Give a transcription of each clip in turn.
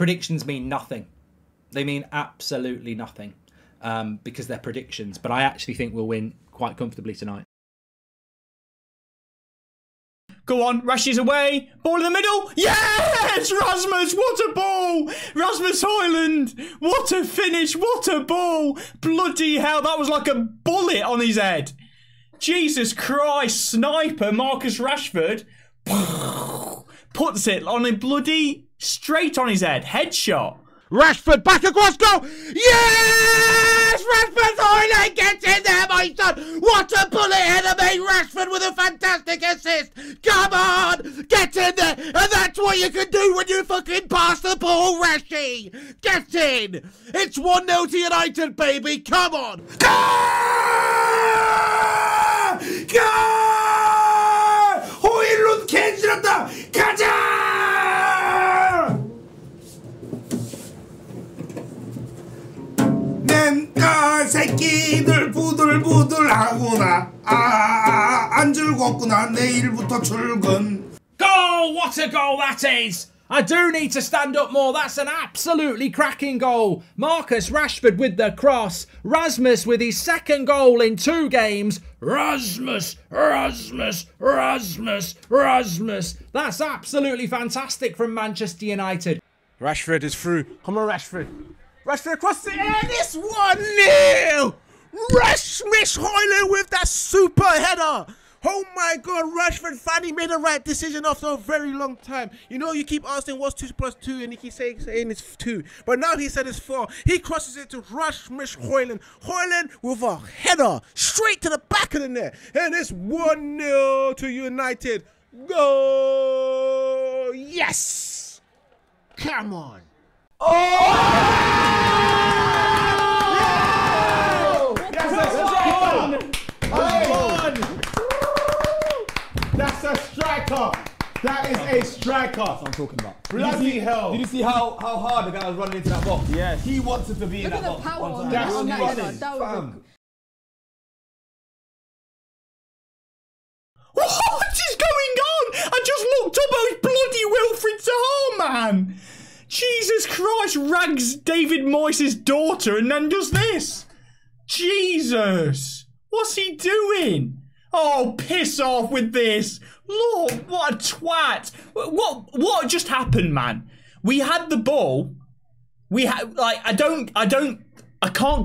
predictions mean nothing. They mean absolutely nothing because they're predictions. But I actually think we'll win quite comfortably tonight. Go on, Rashi's away. Ball in the middle. Yes! Rasmus, what a ball! Rasmus Højlund, what a finish, what a ball! Bloody hell, that was like a bullet on his head. Jesus Christ, sniper Marcus Rashford puts it on a bloody straight on his head. Headshot. Rashford back across goal. Yes! Rashford Højlund gets in there, my son. What a bullet enemy. Rashford with a fantastic assist. Come on, get in there. And that's what you can do when you fucking pass the ball, Rashi. Get in. It's 1-0 to United, baby. Come on. Go! Højlund kendirapta. Kaja! 새끼들 부들부들 하구나. 안 즐겁구나. 내일부터 출근. Goal! What a goal that is! I do need to stand up more. That's an absolutely cracking goal. Marcus Rashford with the cross. Rasmus with his second goal in 2 games. Rasmus! Rasmus! Rasmus! Rasmus! That's absolutely fantastic from Manchester United. Rashford is through. Come on, Rashford. Rashford across the air, it's 1-0! Rasmus Højlund with that super header! Oh my god, Rashford finally made the right decision after a very long time. You know, you keep asking what's 2 plus 2 and he keeps saying it's 2. But now he said it's 4. He crosses it to Rasmus Højlund. Højlund with a header straight to the back of the net. And it's 1-0 to United. Go! Yes! Come on! Oh! Yeah! That's a striker! That is a striker! That's what I'm talking about. Bloody hell! Did you see how hard the guy was running into that box? Yeah. He wanted to be in that box. Look at the power on that. What is going on? I just looked up at bloody Wilfred Zaha, man! Jesus Christ, rags David Moyes' daughter and then does this. Jesus. What's he doing? Oh, piss off with this. Lord, what a twat. What just happened, man? We had the ball. We had, like, I can't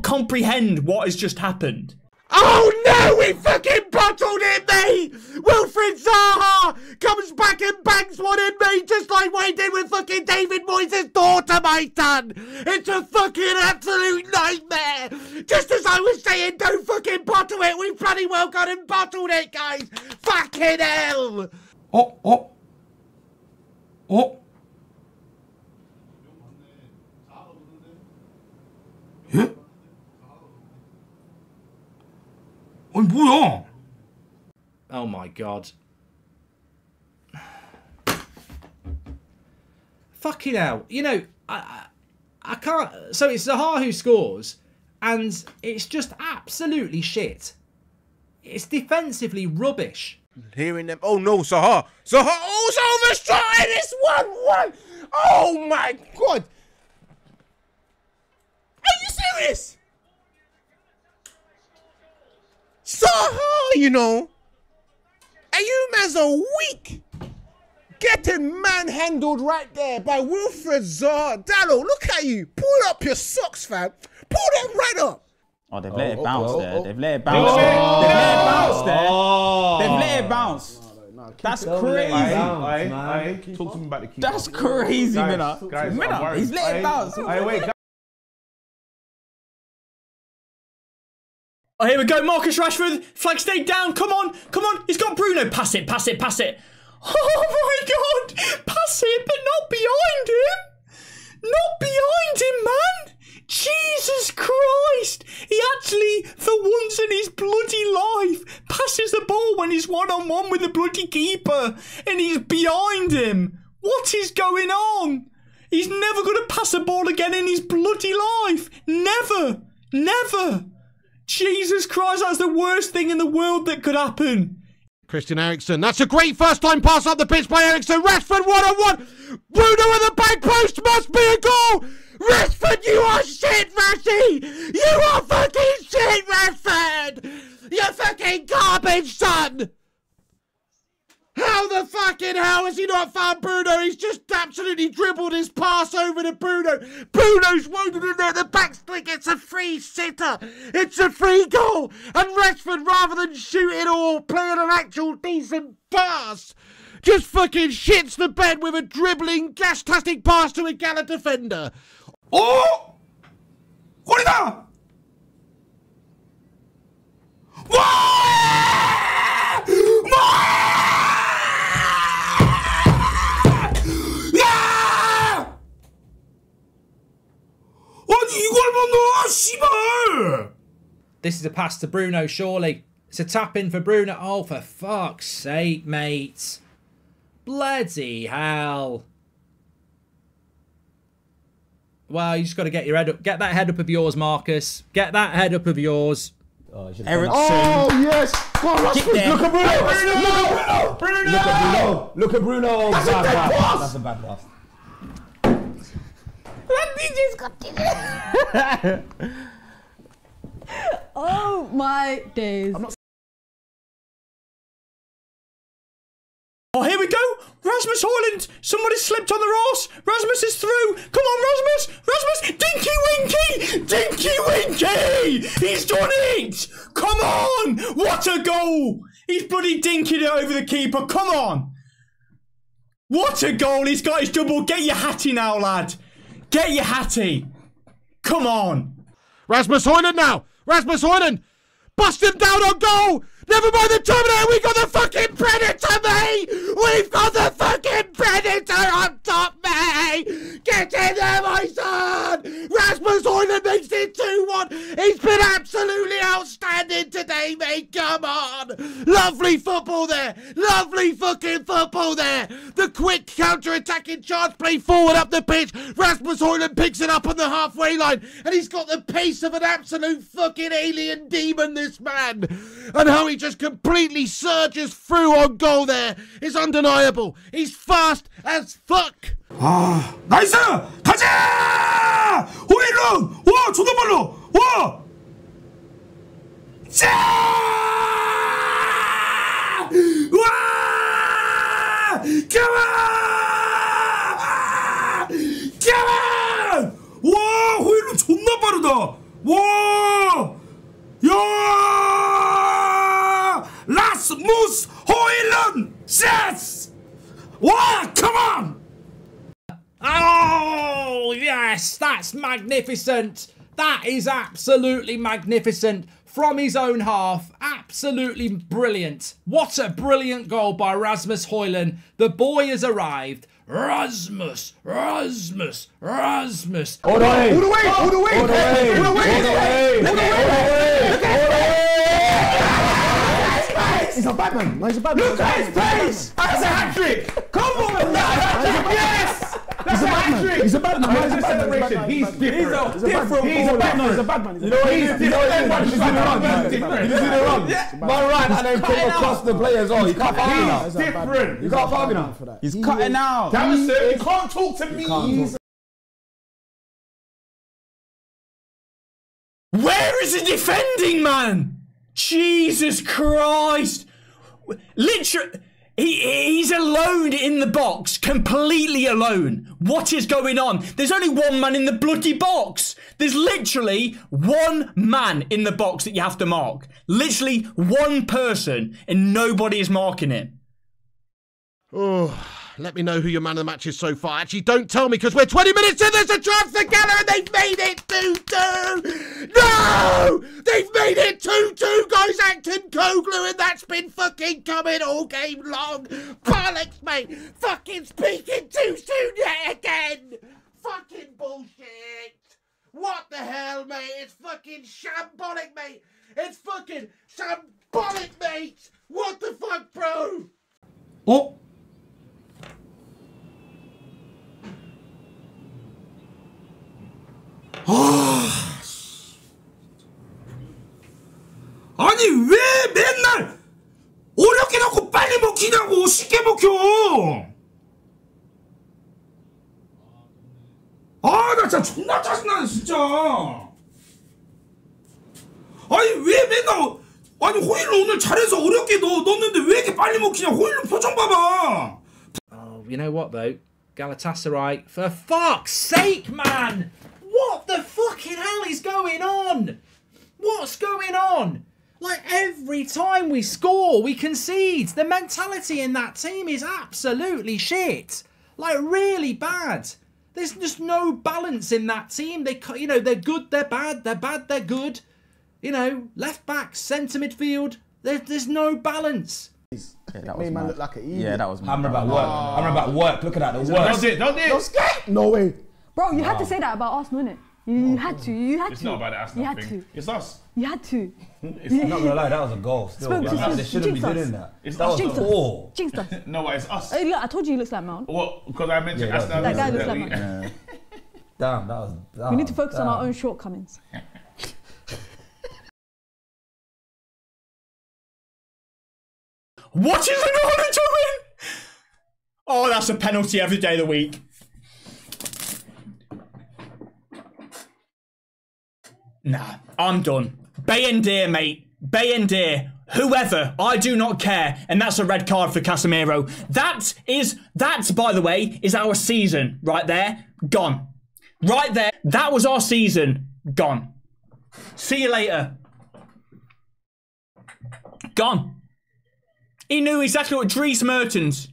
comprehend what has just happened. Oh no, we fucking bottled it, mate! Wilfred Zaha comes back and bangs one in, mate, just like what he did with fucking David Moyes' daughter, my son! It's a fucking absolute nightmare! Just as I was saying, don't fucking bottle it, we bloody well got and bottled it, guys! Fucking hell! Oh, oh. Oh. Yeah? Oh my god. Fucking hell. You know, I can't. So it's Zaha who scores, and it's just absolutely shit. It's defensively rubbish. Hearing them. Oh no, Zaha. Zaha. Oh, it's overshot and it's 1-1. Oh my god. Are you serious? Zaha, you know, and you man's a weak, getting manhandled right there by Wilfred Zaha. Dallo, look at you. Pull up your socks, fam. Pull them right up. Oh, they've let it bounce there. They've let it bounce there. They've let it bounce there. They've let it bounce. That's crazy. I talk to me about the keeper. That's crazy, Minna. Minna, he's let it bounce. Wait. Oh, here we go, Marcus Rashford, flag stayed down, come on, come on, he's got Bruno, pass it, pass it, pass it. Oh my god, pass it, but not behind him. Not behind him, man. Jesus Christ, he actually, for once in his bloody life, passes the ball when he's one-on-one with the bloody keeper, and he's behind him. What is going on? He's never going to pass a ball again in his bloody life. Never, never. Jesus Christ, that's the worst thing in the world that could happen. Christian Eriksen. That's a great first-time pass up the pitch by Eriksen. Rashford, one-on-one. Bruno at the back post. Must be a goal. Rashford, you are shit, Rashie. You are fucking shit, Rashford. You're fucking garbage, son. How the fucking hell has he not found Bruno? He's just absolutely dribbled his pass over to Bruno. Bruno's wounded in there. The backstick. It's a free sitter. It's a free goal. And Rashford, rather than shoot it or playing an actual decent pass, just fucking shits the bed with a dribbling, gas-tastic pass to a Gala defender. Oh! What is that? This is a pass to Bruno, surely. It's a tap in for Bruno. Oh, for fuck's sake, mate. Bloody hell. Well, you just got to get your head up. Get that head up of yours, Marcus. Get that head up of yours. Oh, yes! God, Rashford, look at Bruno! Bruno! Look at Bruno! Look at Bruno! That's a bad pass! That's a bad pass. Oh my days. Oh, here we go. Rasmus Højlund. Somebody slipped on their arse. Rasmus is through. Come on, Rasmus. Rasmus. Dinky Winky. Dinky Winky. He's done it. Come on. What a goal. He's bloody dinkied it over the keeper. Come on. What a goal. He's got his double. Get your hattie now, lad. Get your hattie. Come on. Rasmus Højlund now. Rasmus Højlund. Bust him down on goal. Never mind the Terminator. We got the fucking Predator, mate. We've got the fucking Predator on top, mate. Get in there, my son. Rasmus Højlund makes it 2-1. He's been absolutely outstanding today, mate. Come on. Lovely football there. Lovely fucking football there. The quick counter-attacking charge play forward up the pitch. Rasmus Højlund picks it up on the halfway line. And he's got the pace of an absolute fucking alien demon, this man. And how he just completely surges through on goal there is undeniable. He's fast as fuck. Ah, nice! 가자! 호일론! 와, 조금만로! 와! 자! 와! 가와! 가와! 와, 호일론 존나 빠르다. 와! 야! 라스무스 호일론! Yes! 와, come on! Oh, yes, that's magnificent. That is absolutely magnificent. From his own half, absolutely brilliant. What a brilliant goal by Rasmus Højlund. The boy has arrived. Rasmus, Rasmus, Rasmus. All the way, all the way, all the way, all the way, all the way, all the way. He's a Batman. He's a Batman. Look at his face. That's a hat trick. Come on, yes. That's a Batman. He's a Batman. He's a celebration. He's different. He's a Batman. He's a Batman. He's a Batman. You know what? He's different. He's different. He's in the wrong. One right and then come across the players. Oh, you can't find him. He's different. You can't find him for that. He's cutting out. Damn it! You can't talk to me. Where is the defending man? Jesus Christ! Literally. He's alone in the box, completely alone. What is going on? There's only one man in the bloody box. There's literally one man in the box that you have to mark. Literally one person, and nobody is marking him. Oh, let me know who your man of the match is so far. Actually, don't tell me, because we're 20 minutes in. There's a chance to Gala, and they've made it 2-2. No! They've made it 2-2, guys. Acton Koglu, and that's been fucking coming all game long. Bollocks, mate. Fucking speaking too soon yet again. Fucking bullshit. What the hell, mate? It's fucking shambolic, mate. It's fucking shambolic, mate. What the fuck, bro? Oh. 아, 아니 왜 맨날 어렵게 놓고 뭐 쉽게 먹혀! 아, 나 진짜 존나 짜증나네, 진짜! 아니, 왜 맨날, 아니, 호일로 오늘 잘해서 어렵게 넣었는데 왜 이렇게 빨리 먹히냐? 호일로 표정 봐봐! Oh, you know what, though? Galatasaray, for fuck's sake, man! What the fucking hell is going on? What's going on? Like, every time we score, we concede. The mentality in that team is absolutely shit. Like, really bad. There's just no balance in that team. They, you know, they're good, they're bad, they're bad, they're good. You know, left back, centre midfield. There's no balance. That made man look like an idiot. Yeah, that was mad. Amrabat work. Amrabat work. Look at that, the work. Don't do it, don't do it. Don't skate. No way. Bro, you had to say that about us, wasn't it? You had to. It's not about the Arsenal thing. It's us. You had to. It's not gonna lie, that was a goal. Still, they shouldn't be doing that. That was a goal. No, but it's us. Look, I told you he looks like Mount. Well, because I mentioned Arsenal. That guy looks like Mount. Damn, that was. We need to focus on our own shortcomings. What is it all doing? Oh, that's a penalty every day of the week. Nah, I'm done. Bay and deer, mate. Bay and deer. Whoever. I do not care. And that's a red card for Casemiro. That, by the way, is our season. Right there. Gone. Right there. That was our season. Gone. See you later. Gone. He knew exactly what Dries Mertens.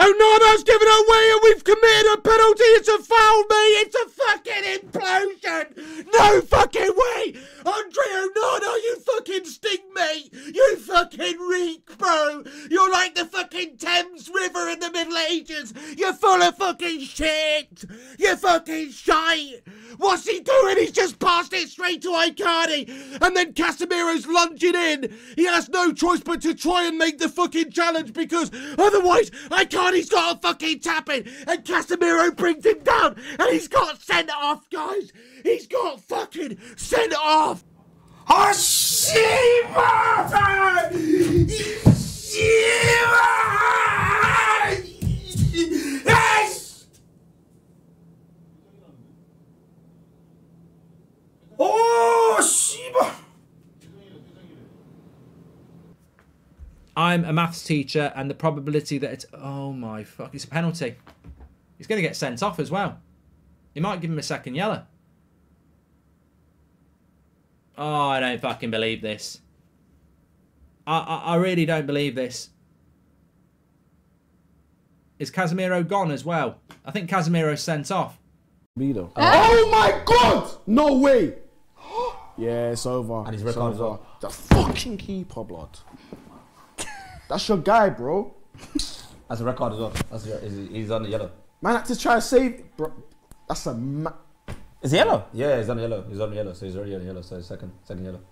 Onana's given away and we've committed a penalty. It's a foul, mate. It's a fucking implosion. No fucking way. André Onana, you fucking stink, mate. You fucking reek, bro. You're like the fucking Thames River in the Middle Ages. You're full of fucking shit. You're fucking shite. What's he doing? He's just passed it straight to Icardi. And then Casemiro's lunging in. He has no choice but to try and make the fucking challenge because otherwise Icardi's got a fucking tap-in. And Casemiro brings him down. And he's got sent off, guys. He's got fucking sent off. Oh, shit, man! Shit, man! Yes! Oh, Sheba! I'm a maths teacher, and the probability that it's... Oh, my fuck. It's a penalty. He's going to get sent off as well. He might give him a second yellow. Oh, I don't fucking believe this. I really don't believe this. Is Casemiro gone as well? I think Casemiro's sent off. Oh my god! No way! Yeah, it's over. And his red card as well. The fucking keeper, blood. That's your guy, bro. That's a red card as well. That's your, he's on the yellow. Man, had to try to save. Bro, that's a. Is he yellow? Yeah, he's on the yellow. He's on the yellow, so he's already on the yellow. So he's second yellow.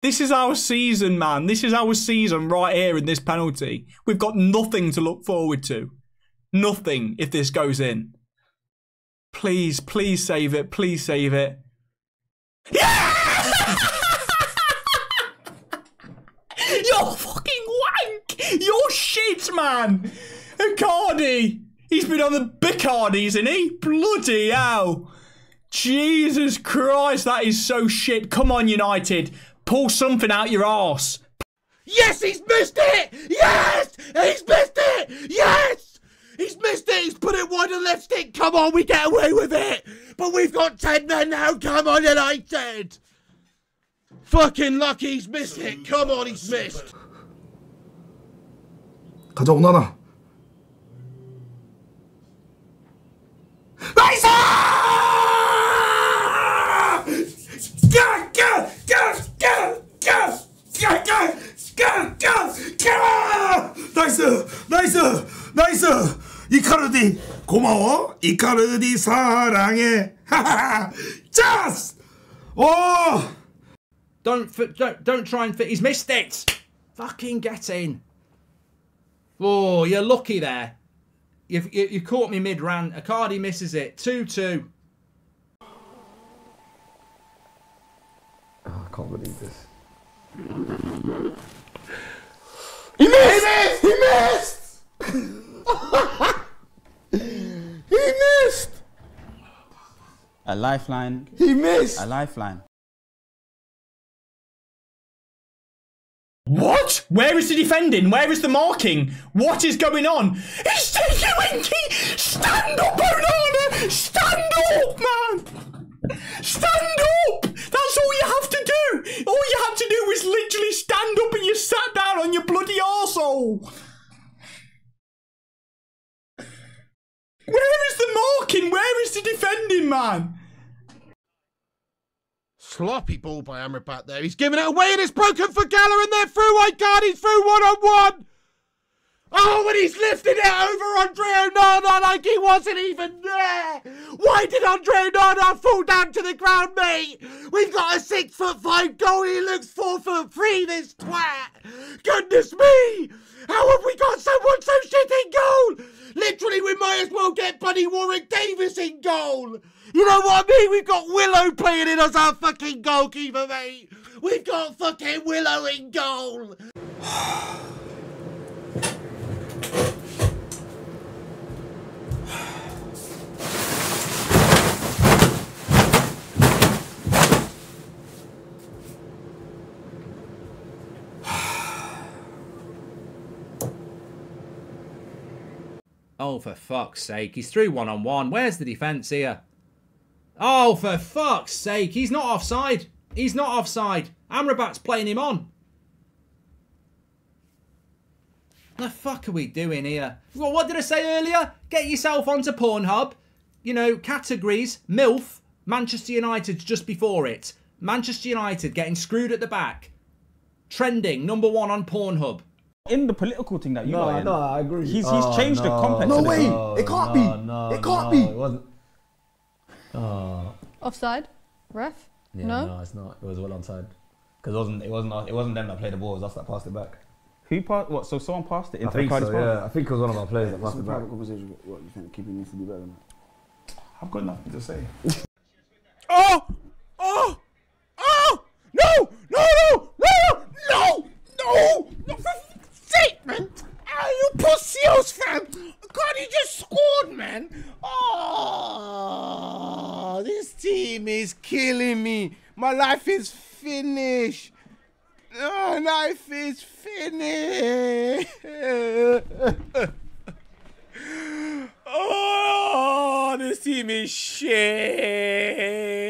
This is our season, man. This is our season right here in this penalty. We've got nothing to look forward to. Nothing if this goes in. Please, please save it. Please save it. Yeah! You're fucking wank! You're shit, man! Icardi! He's been on the Bicardis, isn't he? Bloody hell! Jesus Christ, that is so shit. Come on, United. Pull something out your arse. Yes, he's missed it! Yes! He's missed it! Yes! He's missed it! He's put it wide of the left stick. Come on, we get away with it! But we've got 10 men now. Come on, United! Fucking lucky he's missed it. Come on, he's missed. 가자, 오나나. 나이스! 나이스! 나이스! 나이스! 이카르디 고마워. 이카르디 사랑해. 하하하. 짜스! 오! Don't try and fit. He's missed it. Fucking get in. Oh, you're lucky there. You caught me mid-rant. Icardi misses it. 2-2. He missed! He missed! He missed! He missed! A lifeline. He missed! A lifeline. What? Where is the defending? Where is the marking? What is going on? It's taking Winky! Stand up, Onana! Stand up, man! Stand up! That's all you have to do! All you had to do was literally stand up and you sat down on your bloody arsehole! Where is the marking? Where is the defending, man? Sloppy ball by Amrabat there. He's given it away and it's broken for Gallagher and they're through. Icardi's through one-on-one. Oh, and he's lifted it over André Onana like he wasn't even there. Why did André Onana fall down to the ground, mate? We've got a 6'5" goalie. He looks 4'3", this twat. Goodness me. How have we got someone so shit in goal? Literally, we might as well get Buddy Warwick Davis in goal. You know what I mean? We've got Willow playing in as our fucking goalkeeper, mate. We've got fucking Willow in goal. Oh, for fuck's sake. He's through one-on-one. Where's the defence here? Oh, for fuck's sake. He's not offside. He's not offside. Amrabat's playing him on. The fuck are we doing here? Well, what did I say earlier? Get yourself onto Pornhub. You know, categories. MILF. Manchester United's just before it. Manchester United getting screwed at the back. Trending. #1 on Pornhub. In the political thing that you are in. No, I agree. He's changed the context. No way! It can't be! It can't be! It wasn't. Offside? Ref? Yeah, no, it's not. It was well onside. Because it wasn't them that played the ball. It was us that passed it back. Who passed? What? So someone passed it into the Icardi's ball? Yeah, I think it was one of our players that passed it back. Conversation. What do you think? Keeping needs to be better than that. I've got nothing to say. Oh! Oh! Oh! No! No! No! No! No! No! No! Man, oh, you pussies, fam! God, he just scored, man! Oh, this team is killing me. My life is finished. Oh, life is finished. Oh, this team is shit.